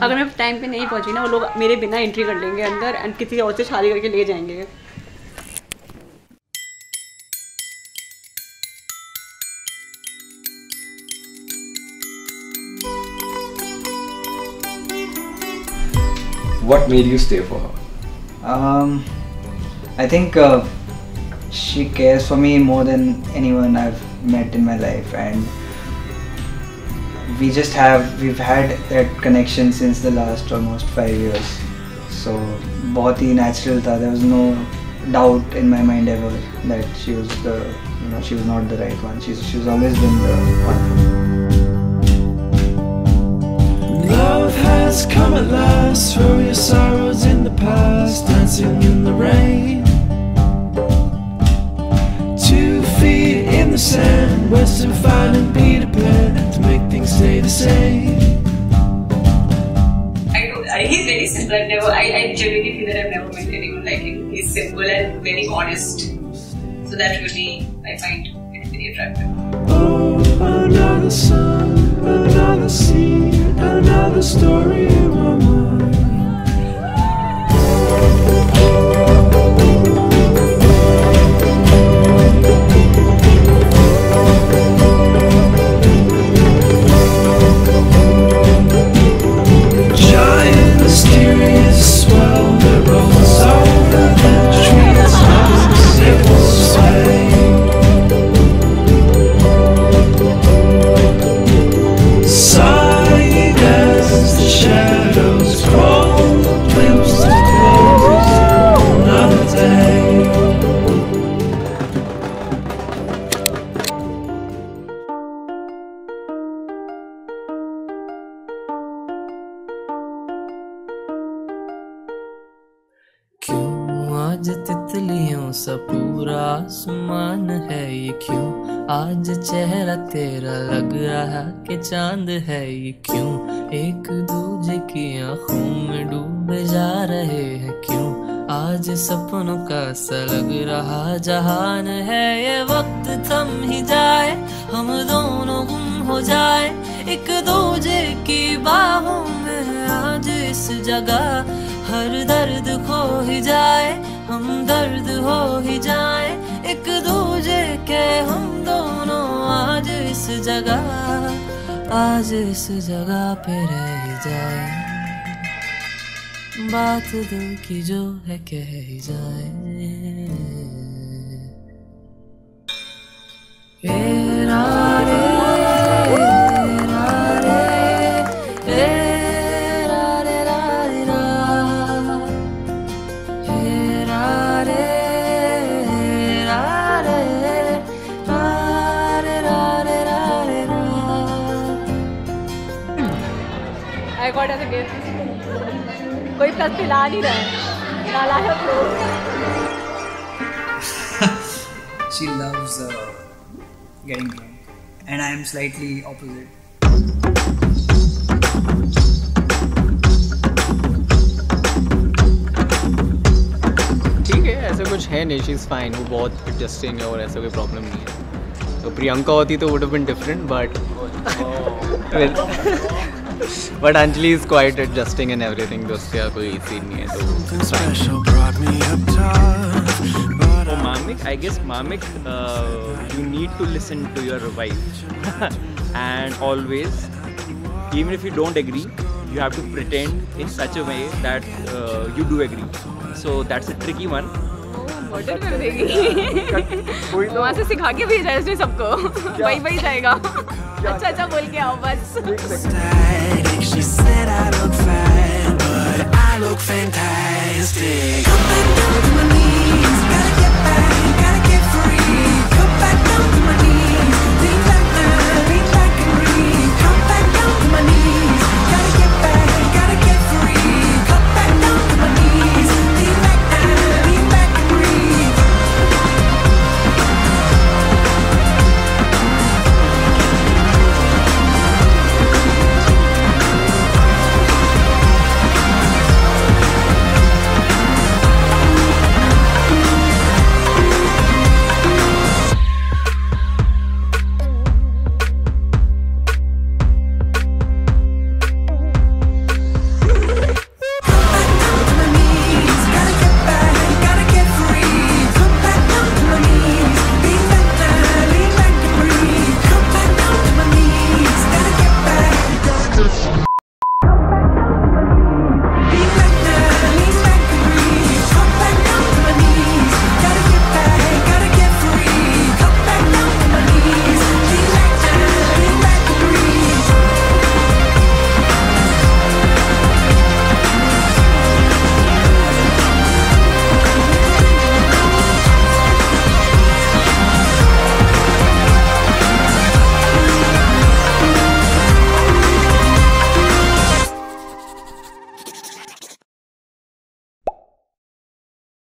اگر میں ٹائم پہ نہیں پہنچی نا وہ لوگ میرے بنا انٹری کر لیں گے اندر اینڈ کسی اور سے شادی کر کے لے جائیں گے. What made you stay for her? I think she cares for me more than anyone I've met in my life, and we've had that connection since the last almost 5 years. So, bahut hi natural tha. There was no doubt in my mind ever that she was the, you know, she was not the right one. She's always been the one. Love has come at last, throw your sorrows in the past, dancing in the rain. 2 feet in the sand, Western Fine and Peter Pan, to make things stay the same. He's very simple. I genuinely feel that I've never met anyone like him. He's simple and very honest. So that really, I find it very attractive. Oh, another sun, another sea, another story in my mind. Giant mysterious swell that rolls over the trees, it will sway. آج تتلیوں سا پورا آسمان ہے یہ کیوں, آج چہرہ تیرا لگ رہا کہ چاند ہے یہ کیوں, ایک دوجے کی آنکھوں میں ڈوبے جا رہے ہیں کیوں, آج سپنوں کا سا لگ رہا جہان ہے یہ وقت تھم ہی جائے, ہم دونوں گم ہو جائے ایک دوجے کی باہوں میں, آج اس جگہ ہر درد کھو ہی جائے, ہم درد ہو ہی جائیں ایک دوجے کے ہم دونوں, آج اس جگہ, آج اس جگہ پہ رہ جائیں, بات دل کی جو ہے کہہ ہی جائیں. کوئی پلس پہ لا نہیں رہا. She loves getting drunk and I am slightly opposite. ٹھیک ہے, ایسا کچھ ہے نہیں, she's fine. وہ بہت ایڈجسٹنگ ہے اور ایسا کوئی پرابلم نہیں ہے. تو پریانکا ہوتی تو would have been different but Anjali is quite adjusting and everything, to uska koi scene nahi hai to special brought me up top. But Marmik, I guess Marmik, you need to listen to your wife and always, even if you don't agree, you have to pretend in such a way that you do agree. So that's a tricky one. Hotel kar degi wahan se sikha ke bheja hai usne sabko, wahi wahi jayega. اچھا اچھا بول کے آؤ بس.